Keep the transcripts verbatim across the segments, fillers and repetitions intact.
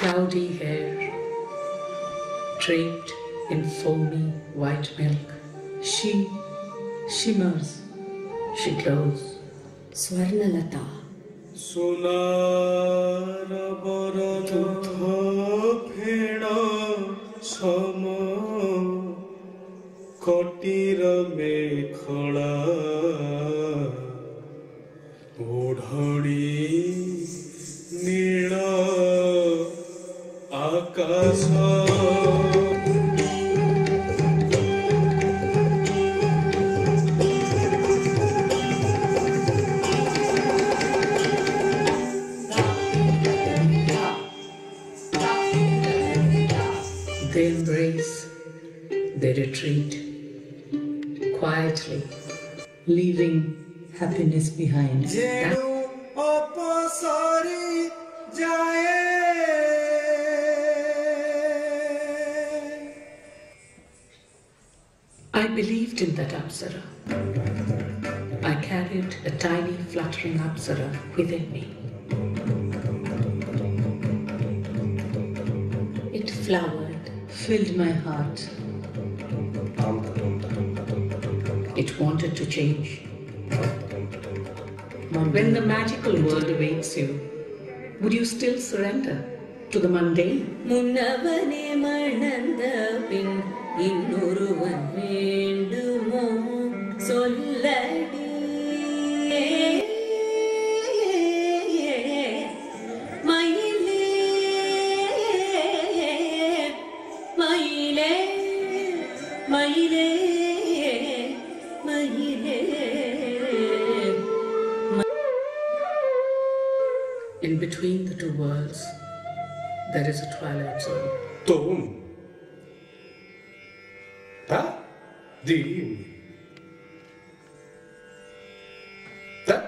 cloudy hair, draped in foamy white milk. She shimmers, she glows. Swarnalata. They embrace, they retreat quietly, leaving happiness behind. I believed in that Apsara. I carried a tiny fluttering Apsara within me. It flowered, filled my heart. It wanted to change. When the magical world awaits you, would you still surrender to the mundane? இன்னொருவன் வேண்டுமோ சொல்லடி மயிலே மயிலே மயிலே மயிலே. In between the two worlds, there is a twilight zone. Tom. Huh? The that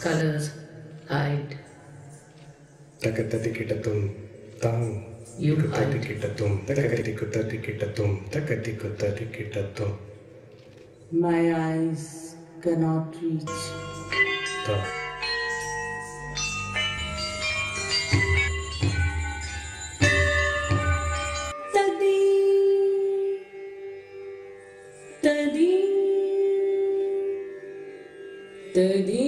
colors hide. You hide. My eyes cannot reach. Tadi Tadi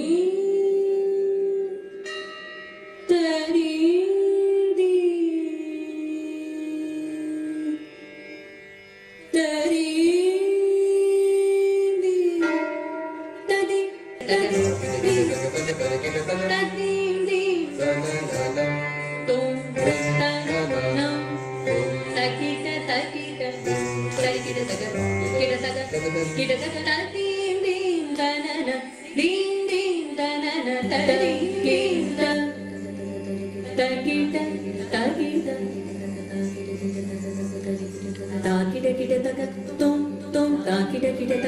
Thank you.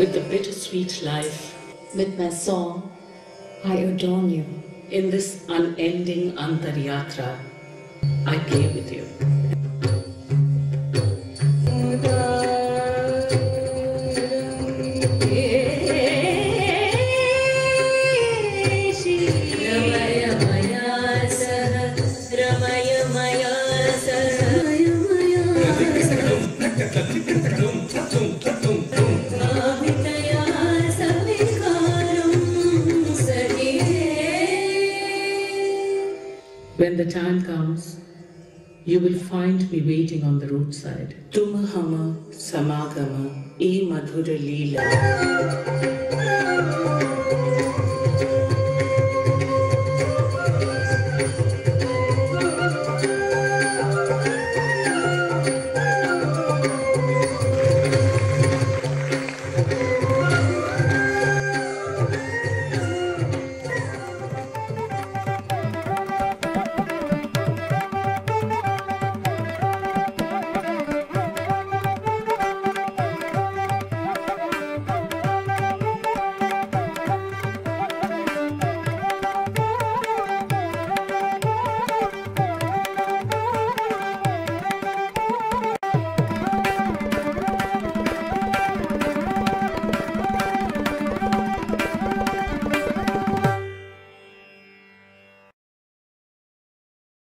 With the bittersweet life, with my song, I adorn you. In this unending antaryatra, I play with you. When the time comes, you will find me waiting on the roadside. Tum hama samagama e madhura leela.